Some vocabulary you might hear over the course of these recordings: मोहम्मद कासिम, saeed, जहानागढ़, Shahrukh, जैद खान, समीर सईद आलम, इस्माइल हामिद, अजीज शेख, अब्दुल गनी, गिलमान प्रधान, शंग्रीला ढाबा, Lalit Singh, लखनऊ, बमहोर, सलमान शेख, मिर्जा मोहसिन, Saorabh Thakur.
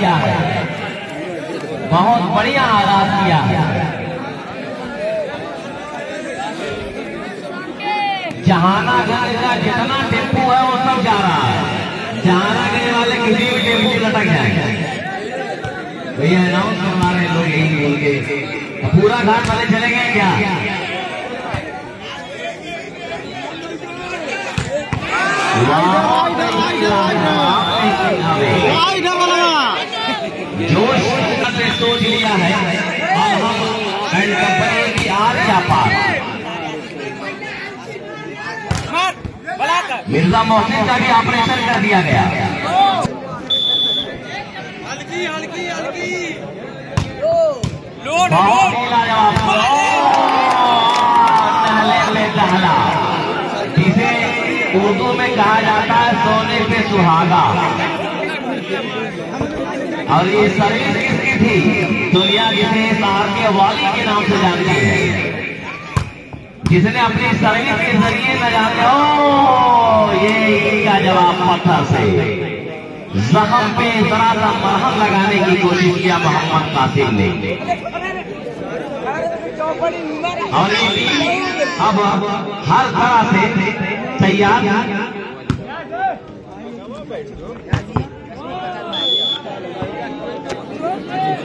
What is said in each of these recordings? किया है, बहुत बढ़िया आगाज किया है। जहानागढ़ का जितना टेम्पू है वो सब जा रहा है, जहानागढ़ वाले किसी भी टेम्पू लटक जाएंगे। भैया अनाउंस करवा रहे लोग यही बोल के पूरा घाट वाले चले गए क्या? जोश ने सोच लिया है और हम एंड कंपनी की आर क्या पार मिर्जा मोहसिन का भी ऑपरेशन कर दिया गया। हल्की हल्की हल्की लोड दहला जिसे उर्दू में कहा जाता है सोने पे सुहागा। और ये सर्विस किसकी थी? दुनिया जिसे साहब वाली के नाम से जानती है, जिसने अपनी सर्विस के जरिए न जाते हो ये इनका जवाब पत्थर से जख्म पे जरा सा मरहम लगाने की कोशिश किया मोहम्मद कासिम ने। और ये टीम अब हर तरह से तैयार।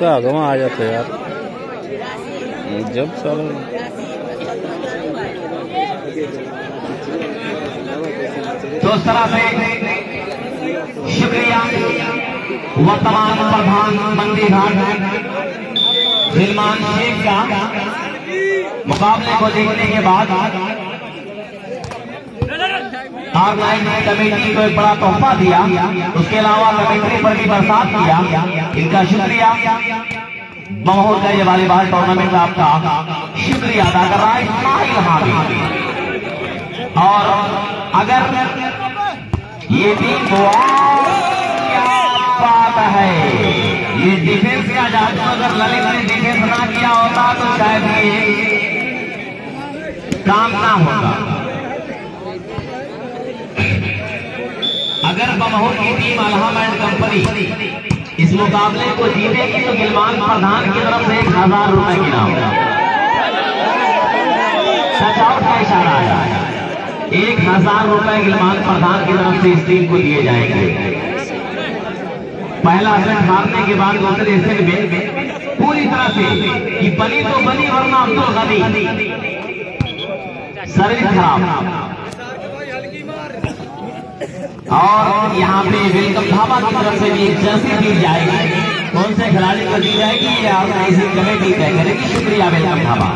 वहाँ आ जाते यार जब साल दोस्तरा से शुक्रिया। वर्तमान प्रधान मंदिर घाट सलमान शेख का मुकाबले को देखने के बाद ऑर्गेनाइज कमेटी को एक बड़ा तोहफा दिया, उसके अलावा कमेटी पर भी बरसात किया, इनका शुक्रिया। बहुत का ये वॉलीबॉल टूर्नामेंट आपका शुक्रिया अदा कर रहा है इस्माइल हामिद। और अगर ये टीम बात है ये डिफेंस का जादू, अगर ललित ने डिफेंस ना किया होता तो शायद ये काम ना होता। अगर बमहोर की टीम अलहम एंड कंपनी इस मुकाबले को जीतेगी तो गिलमान प्रधान की तरफ से 1000 रुपए की इनाम सजावट का इशारा आया है। 1000 रुपए गिलमान प्रधान की तरफ से इस टीम को दिए जाएंगे। पहला सेट हारने के बाद दूसरे सेट में पूरी तरह से कि बनी तो बनी वरना अब्दुल गनी सर्विस खराब। और यहाँ पे वेलकम ढाबा की तरफ से भी एक जर्सी दी जाएगी, कौन से खिलाड़ी को दी जाएगी ये ऑर्गेनाइजिंग कमेटी तय करेगी। शुक्रिया वेलकम ढाबा।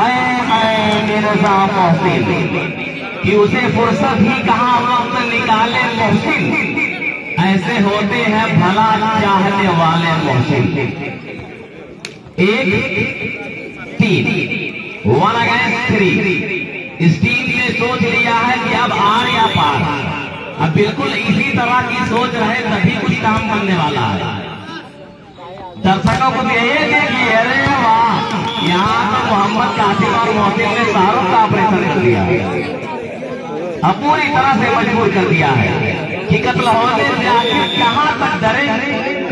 आए मिर्जा मोहसिन कि उसे फुर्सत ही कहाँ वक्त निकाले मोहसिन, ऐसे होते हैं भला चाहने वाले मोहसिन। 1-3 इस टीम ने सोच लिया है कि अब आर या पार। अब बिल्कुल इसी तरह की सोच रहे तभी कुछ काम बनने वाला है। दर्शकों को यही देखिए, अरे वाह यहाँ तो मोहम्मद कासिम और मोहसिन ने शाहरुख का ऑपरेशन कर दिया है। अब पूरी तरह से मजबूर कर दिया है कि कत्ल होने से आखिर कहाँ तक डरे,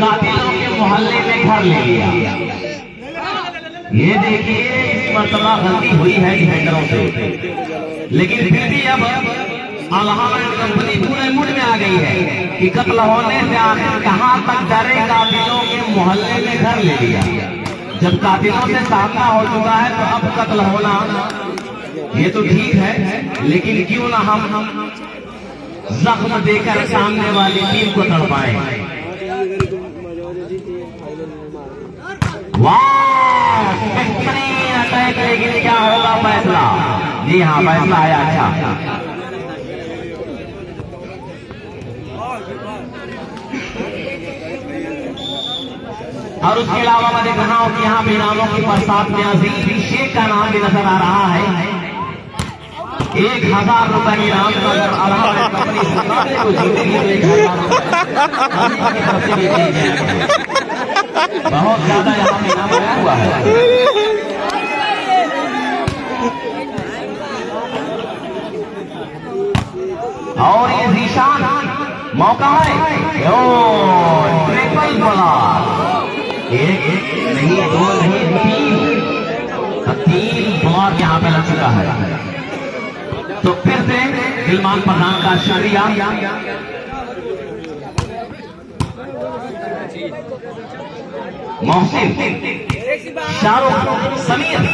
कातिलों के मोहल्ले में घर ले लिया। ये देखिए इस मरतबा गलती हुई है डिफेंडरों से, लेकिन फिर भी अब अलहम एंड कंपनी पूरे मूड में आ गई है कि कत्ल होने से आखिर कहाँ तक डरे, कातिलों के मोहल्ले में घर ले लिया। जब कातिलों से सामना हो चुका है तो अब कत्ल होना ये तो ठीक है, लेकिन क्यों ना हम जख्म देकर सामने वाली टीम को तड़पाएं। वाह लेकिन क्या होगा फैसला? जी हाँ फैसला आया। अच्छा और उसके अलावा मैंने कहा कि यहाँ पे इनामों की बरसात में अजीज शेख का नाम भी नजर आ रहा है। 1000 रुपए इनाम अगर बहुत ज्यादा यहाँ पे इनाम हुआ है। और ये निशान मौका है ट्रिपल बॉल, एक नहीं दो नहीं तीन बॉल यहाँ पे लग चुका है। तो फिर से सलमान प्रधान का शरिया मोहसिन शाहरुख समीर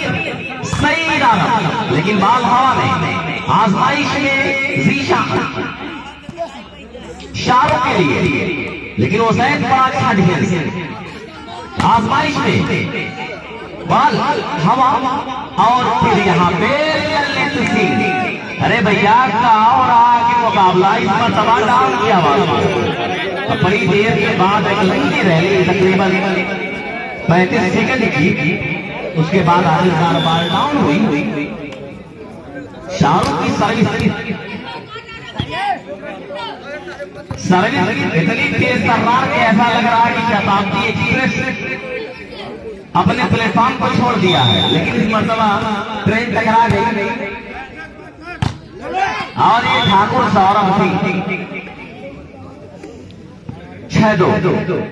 सईद आलम, लेकिन बाल हवा में आजमाइश में जीशा शाहरुख के लिए, लेकिन वो सैद बड़ा अच्छा डिफेंस आजमाइश में बाल हवा और फिर यहाँ पे ललित सिंह। अरे भैया का और आगे मुकाबला इस पर तबाह डाल किया हुआ। बड़ी देर के बाद एक लंबी रैली तकरीबन 35 सेकंड की, उसके बाद आगे बार डाउन हुई। शाहरुख की सर्विस इतनी तेज तर्रार के ऐसा लग रहा है कि शताब्दी एक्सप्रेस अपने प्लेटफॉर्म को छोड़ दिया है, लेकिन इस मरतबा ट्रेन टकरा गई और ये ठाकुर सौरभ थी 6-2।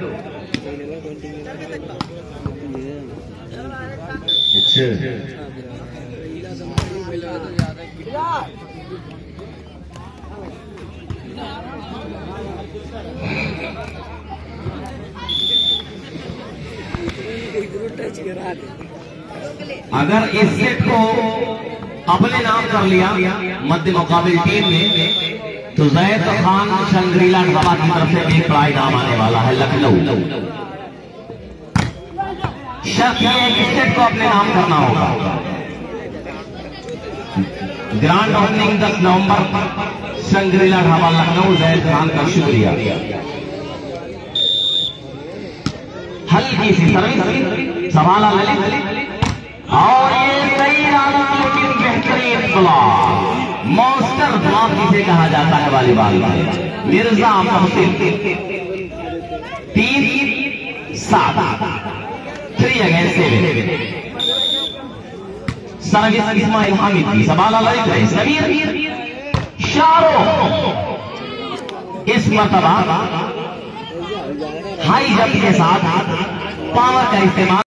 अगर इस सेट को अपने नाम कर लिया मध्य मुकाबले टीम ने तो जैद खान शंग्रीला ढाबा की तरफ से एक बड़ा इनाम आने वाला है लखनऊ। शर्त यह है कि सेट को अपने नाम करना होगा। ग्रांड ओपनिंग 10 नवंबर पर शंग्रीला ढाबा लखनऊ। जैद खान का शुक्रिया। हल्की सी सर्विस सवाल और ये सही आना, लेकिन बेहतरीन ब्लॉक मॉन्स्टर ब्लॉक जिसे कहा जाता है वॉलीबॉल में। मिर्जा मोहसिन 3-7 3-7। सर्विस इस्माइल हामिद की सवाल अलग है। समीर शाहरुख इस मरतबा हाई जंप के साथ पावर का इस्तेमाल